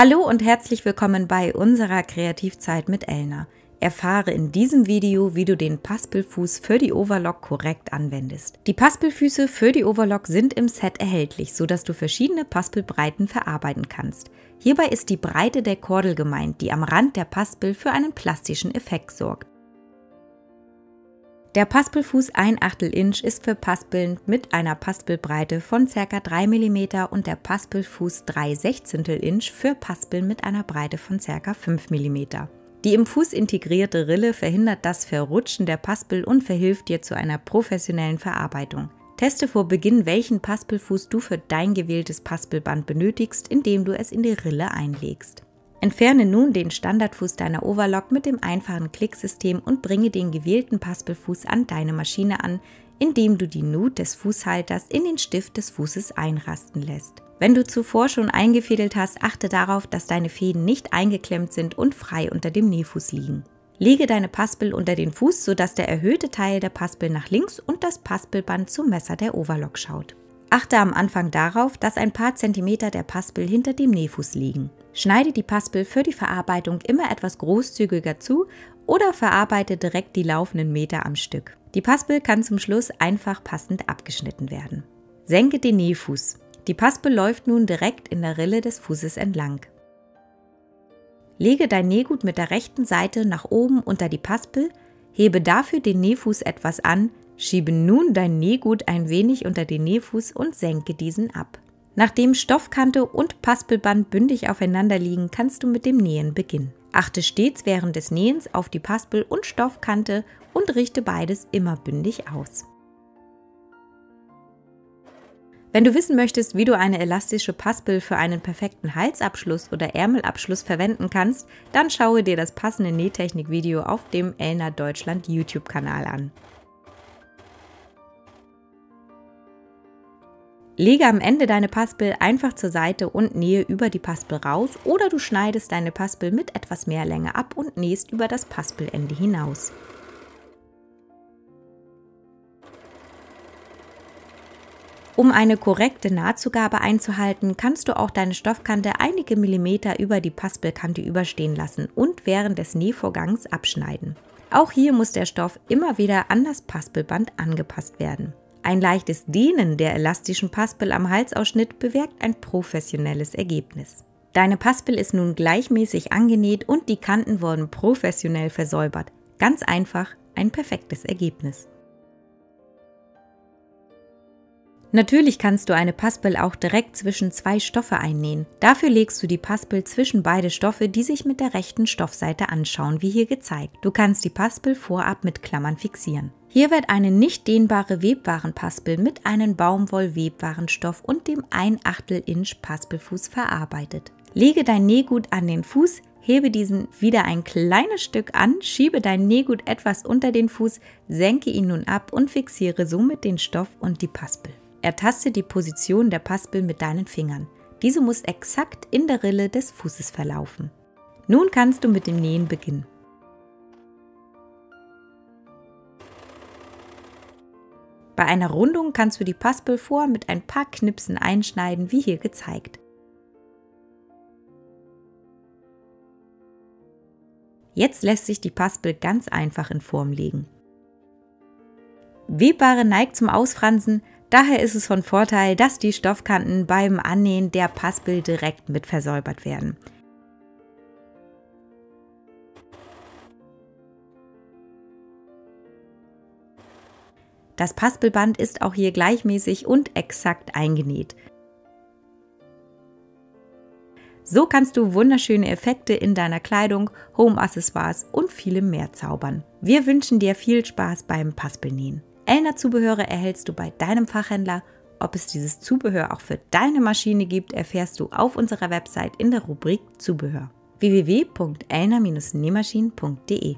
Hallo und herzlich willkommen bei unserer KreativZeit mit Elna. Erfahre in diesem Video, wie du den Paspelfuß für die Overlock korrekt anwendest. Die Paspelfüße für die Overlock sind im Set erhältlich, sodass du verschiedene Paspelbreiten verarbeiten kannst. Hierbei ist die Breite der Kordel gemeint, die am Rand der Paspel für einen plastischen Effekt sorgt. Der Paspelfuß 1/8 Inch ist für Paspeln mit einer Paspelbreite von ca. 3 mm und der Paspelfuß 3/16 Inch für Paspeln mit einer Breite von ca. 5 mm. Die im Fuß integrierte Rille verhindert das Verrutschen der Paspel und verhilft dir zu einer professionellen Verarbeitung. Teste vor Beginn, welchen Paspelfuß du für dein gewähltes Paspelband benötigst, indem du es in die Rille einlegst. Entferne nun den Standardfuß deiner Overlock mit dem einfachen Klicksystem und bringe den gewählten Paspelfuß an deine Maschine an, indem du die Nut des Fußhalters in den Stift des Fußes einrasten lässt. Wenn du zuvor schon eingefädelt hast, achte darauf, dass deine Fäden nicht eingeklemmt sind und frei unter dem Nähfuß liegen. Lege deine Paspel unter den Fuß, sodass der erhöhte Teil der Paspel nach links und das Paspelband zum Messer der Overlock schaut. Achte am Anfang darauf, dass ein paar Zentimeter der Paspel hinter dem Nähfuß liegen. Schneide die Paspel für die Verarbeitung immer etwas großzügiger zu oder verarbeite direkt die laufenden Meter am Stück. Die Paspel kann zum Schluss einfach passend abgeschnitten werden. Senke den Nähfuß. Die Paspel läuft nun direkt in der Rille des Fußes entlang. Lege dein Nähgut mit der rechten Seite nach oben unter die Paspel, hebe dafür den Nähfuß etwas an, schiebe nun dein Nähgut ein wenig unter den Nähfuß und senke diesen ab. Nachdem Stoffkante und Paspelband bündig aufeinander liegen, kannst du mit dem Nähen beginnen. Achte stets während des Nähens auf die Paspel- und Stoffkante und richte beides immer bündig aus. Wenn du wissen möchtest, wie du eine elastische Paspel für einen perfekten Halsabschluss oder Ärmelabschluss verwenden kannst, dann schaue dir das passende Nähtechnik-Video auf dem Elna Deutschland YouTube-Kanal an. Lege am Ende deine Paspel einfach zur Seite und nähe über die Paspel raus oder du schneidest deine Paspel mit etwas mehr Länge ab und nähst über das Paspelende hinaus. Um eine korrekte Nahtzugabe einzuhalten, kannst du auch deine Stoffkante einige Millimeter über die Paspelkante überstehen lassen und während des Nähvorgangs abschneiden. Auch hier muss der Stoff immer wieder an das Paspelband angepasst werden. Ein leichtes Dehnen der elastischen Paspel am Halsausschnitt bewirkt ein professionelles Ergebnis. Deine Paspel ist nun gleichmäßig angenäht und die Kanten wurden professionell versäubert. Ganz einfach, ein perfektes Ergebnis. Natürlich kannst du eine Paspel auch direkt zwischen zwei Stoffe einnähen. Dafür legst du die Paspel zwischen beide Stoffe, die sich mit der rechten Stoffseite anschauen, wie hier gezeigt. Du kannst die Paspel vorab mit Klammern fixieren. Hier wird eine nicht dehnbare Webwarenpaspel mit einem Baumwoll-Webwarenstoff und dem 1/8 Inch Paspelfuß verarbeitet. Lege dein Nähgut an den Fuß, hebe diesen wieder ein kleines Stück an, schiebe dein Nähgut etwas unter den Fuß, senke ihn nun ab und fixiere somit den Stoff und die Paspel. Ertaste die Position der Paspel mit deinen Fingern. Diese muss exakt in der Rille des Fußes verlaufen. Nun kannst du mit dem Nähen beginnen. Bei einer Rundung kannst du die Paspel vor mit ein paar Knipsen einschneiden, wie hier gezeigt. Jetzt lässt sich die Paspel ganz einfach in Form legen. Webware neigt zum Ausfransen, daher ist es von Vorteil, dass die Stoffkanten beim Annähen der Paspel direkt mit versäubert werden. Das Paspelband ist auch hier gleichmäßig und exakt eingenäht. So kannst du wunderschöne Effekte in deiner Kleidung, Home-Accessoires und vielem mehr zaubern. Wir wünschen dir viel Spaß beim Paspelnähen. Elna-Zubehörer erhältst du bei deinem Fachhändler. Ob es dieses Zubehör auch für deine Maschine gibt, erfährst du auf unserer Website in der Rubrik Zubehör. www.elna-nähmaschinen.de